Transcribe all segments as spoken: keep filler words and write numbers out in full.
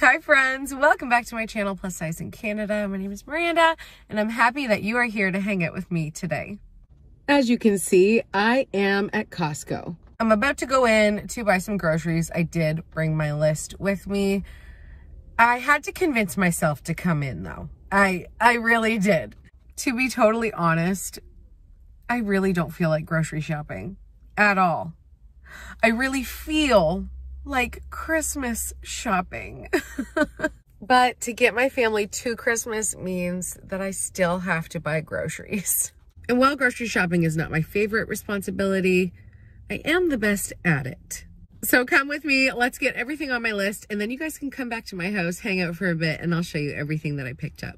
Hi friends, welcome back to my channel Plus Size in Canada. My name is Miranda and I'm happy that you are here to hang out with me today. As you can see, I am at Costco. I'm about to go in to buy some groceries. I did bring my list with me. I had to convince myself to come in though. I, I really did. To be totally honest, I really don't feel like grocery shopping at all. I really feel like Christmas shopping. But to get my family to Christmas means that I still have to buy groceries. And while grocery shopping is not my favorite responsibility, I am the best at it. So come with me, let's get everything on my list, and then you guys can come back to my house, hang out for a bit, and I'll show you everything that I picked up.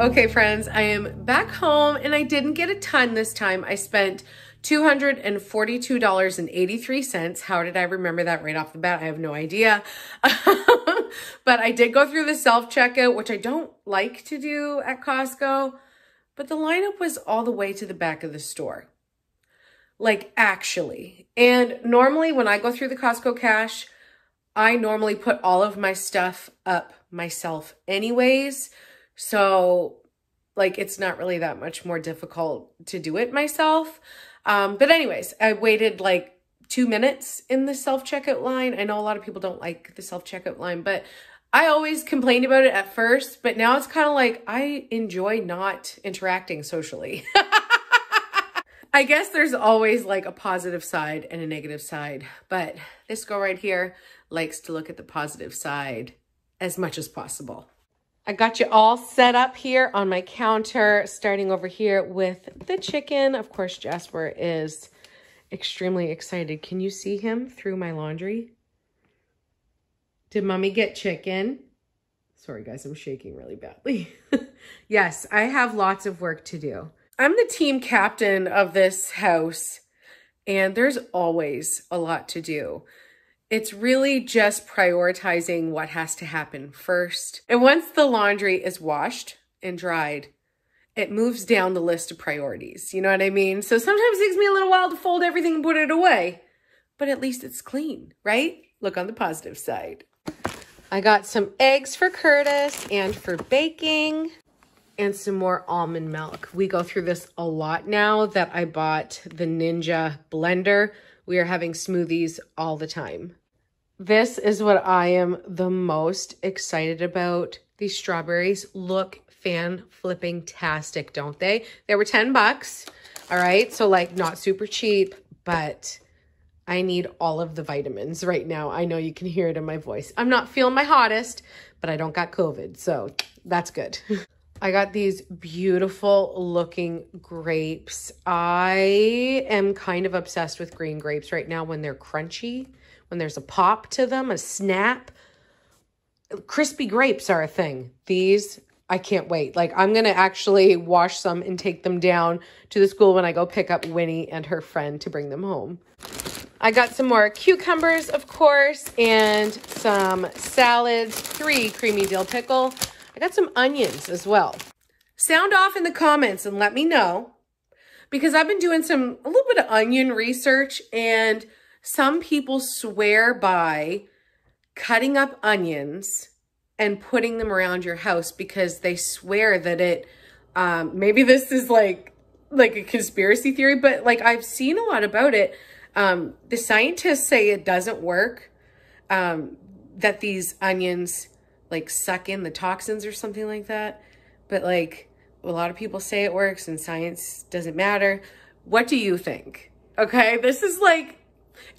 Okay friends, I am back home and I didn't get a ton this time. I spent two hundred forty-two dollars and eighty-three cents. How did I remember that right off the bat? I have no idea. But I did go through the self-checkout, which I don't like to do at Costco, but the lineup was all the way to the back of the store. Like actually. And normally when I go through the Costco cash, I normally put all of my stuff up myself anyways. So like, it's not really that much more difficult to do it myself. Um, but anyways, I waited like two minutes in the self-checkout line. I know a lot of people don't like the self-checkout line, but I always complained about it at first, but now it's kind of like, I enjoy not interacting socially. I guess there's always like a positive side and a negative side, but this girl right here likes to look at the positive side as much as possible. I got you all set up here on my counter, starting over here with the chicken. Of course, Jasper is extremely excited. Can you see him through my laundry? Did mommy get chicken? Sorry guys, I'm shaking really badly. Yes, I have lots of work to do. I'm the team captain of this house and there's always a lot to do. It's really just prioritizing what has to happen first. And once the laundry is washed and dried, it moves down the list of priorities. You know what I mean? So sometimes it takes me a little while to fold everything and put it away, but at least it's clean, right? Look on the positive side. I got some eggs for Curtis and for baking and some more almond milk. We go through this a lot now that I bought the Ninja blender. We are having smoothies all the time. This is what I am the most excited about. These strawberries look fan-flipping-tastic, don't they? They were ten bucks, all right? So like not super cheap, but I need all of the vitamins right now. I know you can hear it in my voice. I'm not feeling my hottest, but I don't got COVID, so that's good. I got these beautiful looking grapes. I am kind of obsessed with green grapes right now when they're crunchy, when there's a pop to them, a snap. Crispy grapes are a thing. These I can't wait. Like, I'm going to actually wash some and take them down to the school when I go pick up Winnie and her friend to bring them home. I got some more cucumbers, of course, and some salads, three creamy dill pickle. I got some onions as well. Sound off in the comments and let me know, because I've been doing some, a little bit of onion research, and some people swear by cutting up onions and putting them around your house because they swear that it, um, maybe this is like, like a conspiracy theory, but like I've seen a lot about it. Um, the scientists say it doesn't work, um, that these onions like suck in the toxins or something like that. But like a lot of people say it works and science doesn't matter. What do you think? Okay, this is like,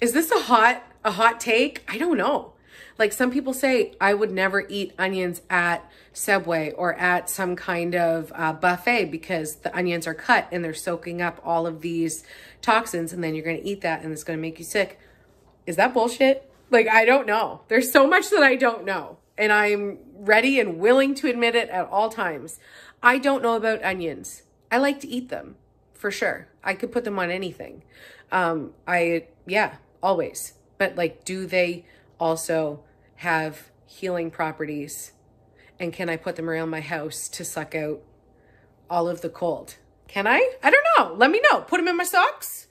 is this a hot, a hot take? I don't know. Like, some people say, I would never eat onions at Subway or at some kind of uh, buffet because the onions are cut and they're soaking up all of these toxins, and then you're going to eat that and it's going to make you sick. Is that bullshit? Like, I don't know. There's so much that I don't know, and I'm ready and willing to admit it at all times. I don't know about onions. I like to eat them for sure. I could put them on anything. Um, I, yeah, always. But like, do they also have healing properties, and can I put them around my house to suck out all of the cold? Can I? I don't know. Let me know. Put them in my socks?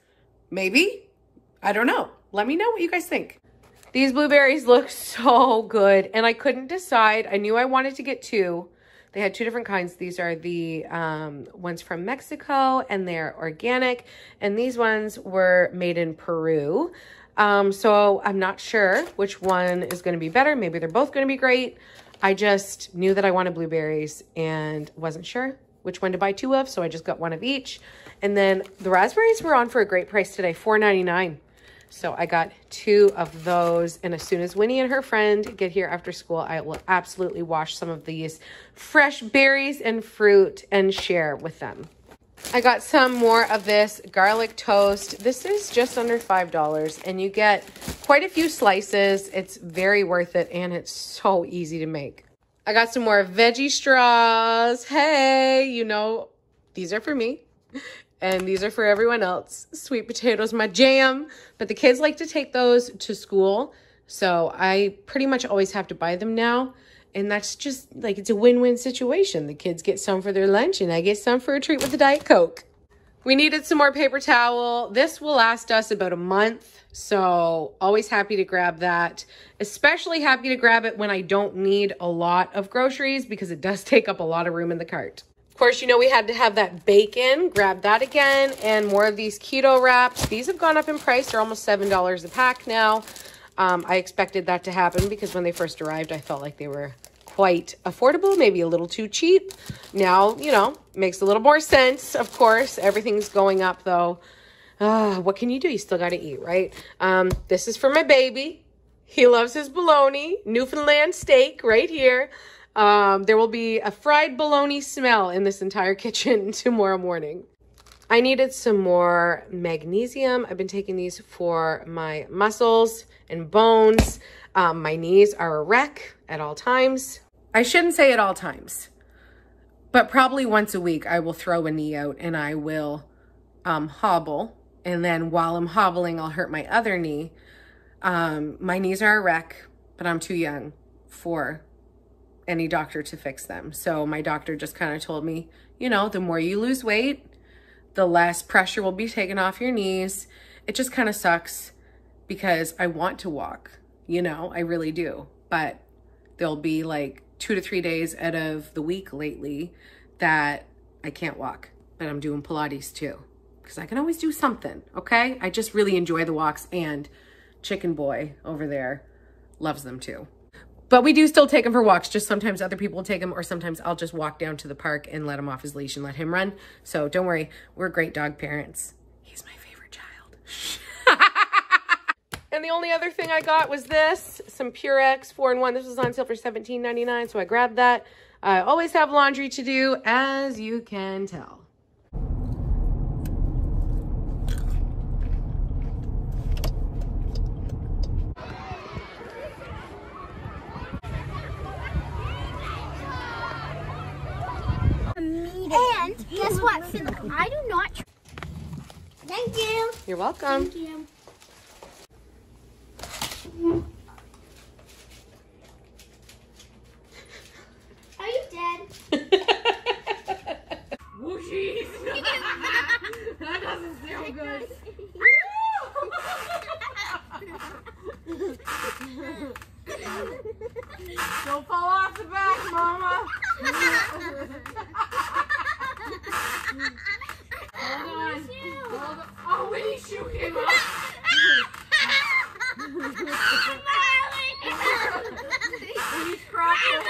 Maybe. I don't know. Let me know what you guys think. These blueberries look so good, and I couldn't decide. I knew I wanted to get two. They had two different kinds. These are the um, ones from Mexico, and they're organic, and these ones were made in Peru. Um, so I'm not sure which one is going to be better. Maybe they're both going to be great. I just knew that I wanted blueberries and wasn't sure which one to buy two of. So I just got one of each. And then the raspberries were on for a great price today, four ninety-nine. So I got two of those. And as soon as Winnie and her friend get here after school, I will absolutely wash some of these fresh berries and fruit and share with them. I got some more of this garlic toast. This is just under five dollars, and you get quite a few slices. It's very worth it, and it's so easy to make. I got some more veggie straws. Hey, you know, these are for me, and these are for everyone else. Sweet potatoes, my jam. But the kids like to take those to school, so I pretty much always have to buy them now. And that's just, like, it's a win-win situation. The kids get some for their lunch, and I get some for a treat with the Diet Coke. We needed some more paper towel. This will last us about a month, so always happy to grab that. Especially happy to grab it when I don't need a lot of groceries, because it does take up a lot of room in the cart. Of course, you know we had to have that bacon. Grab that again, and more of these keto wraps. These have gone up in price. They're almost seven dollars a pack now. Um, I expected that to happen because when they first arrived, I felt like they were quite affordable, maybe a little too cheap. Now, you know, makes a little more sense, of course. Everything's going up, though. Uh, what can you do? You still got to eat, right? Um, this is for my baby. He loves his bologna, Newfoundland steak right here. Um, there will be a fried bologna smell in this entire kitchen tomorrow morning. I needed some more magnesium. I've been taking these for my muscles and bones. Um, my knees are a wreck at all times. I shouldn't say at all times, but probably once a week I will throw a knee out and I will um, hobble. And then while I'm hobbling, I'll hurt my other knee. Um, my knees are a wreck, but I'm too young for any doctor to fix them. So my doctor just kind of told me, you know, the more you lose weight, the less pressure will be taken off your knees. It just kind of sucks, because I want to walk, you know, I really do. But there'll be like two to three days out of the week lately that I can't walk, but I'm doing Pilates too, because I can always do something, okay? I just really enjoy the walks, and Chicken Boy over there loves them too. But we do still take him for walks, just sometimes other people take him, or sometimes I'll just walk down to the park and let him off his leash and let him run. So don't worry, we're great dog parents. He's my favorite child. And the only other thing I got was this, some Purex four in one. This was on sale for seventeen ninety-nine, so I grabbed that. I always have laundry to do, as you can tell. ones. Guess what? I do not. Tr Thank you. You're welcome. Thank you. Are you dead? Whooshies. That doesn't sound good. Don't fall off the back, Mama. Hold on. Hold on. Oh, Winnie Shoe came up. Winnie's cropping.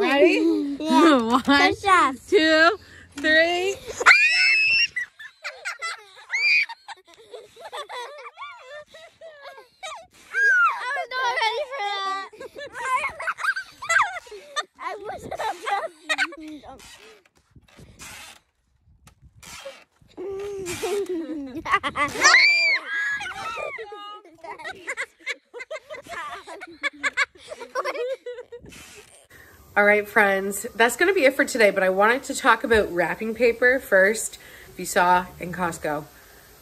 Ready? Yeah. One, two, three. All right, friends, that's going to be it for today, but I wanted to talk about wrapping paper first. If you saw in Costco,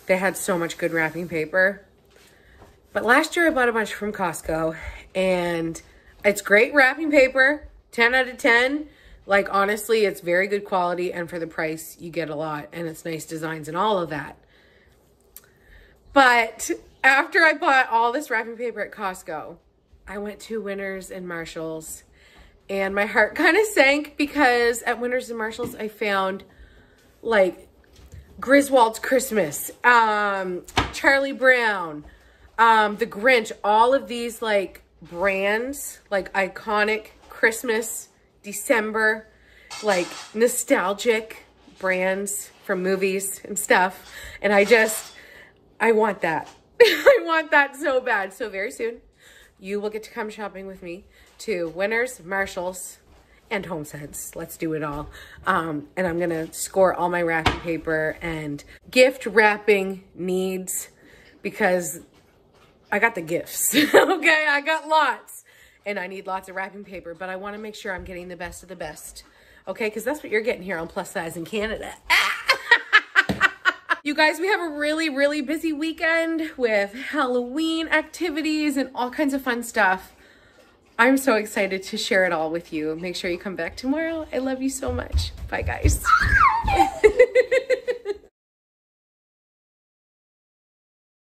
they had so much good wrapping paper. But last year I bought a bunch from Costco, and it's great wrapping paper, ten out of ten. Like, honestly, it's very good quality, and for the price, you get a lot, and it's nice designs and all of that. But after I bought all this wrapping paper at Costco, I went to Winners and Marshalls, and my heart kind of sank because at Winners and Marshalls, I found like Griswold's Christmas, um, Charlie Brown, um, The Grinch, all of these like brands, like iconic Christmas, December, like nostalgic brands from movies and stuff. And I just, I want that. I want that so bad. So very soon, you will get to come shopping with me to Winners, Marshalls, and HomeSense. Let's do it all. Um, and I'm gonna score all my wrapping paper and gift wrapping needs because I got the gifts, okay? I got lots and I need lots of wrapping paper, but I wanna make sure I'm getting the best of the best, okay? Because that's what you're getting here on Plus Size in Canada. You guys, we have a really, really busy weekend with Halloween activities and all kinds of fun stuff. I'm so excited to share it all with you. Make sure you come back tomorrow. I love you so much. Bye, guys.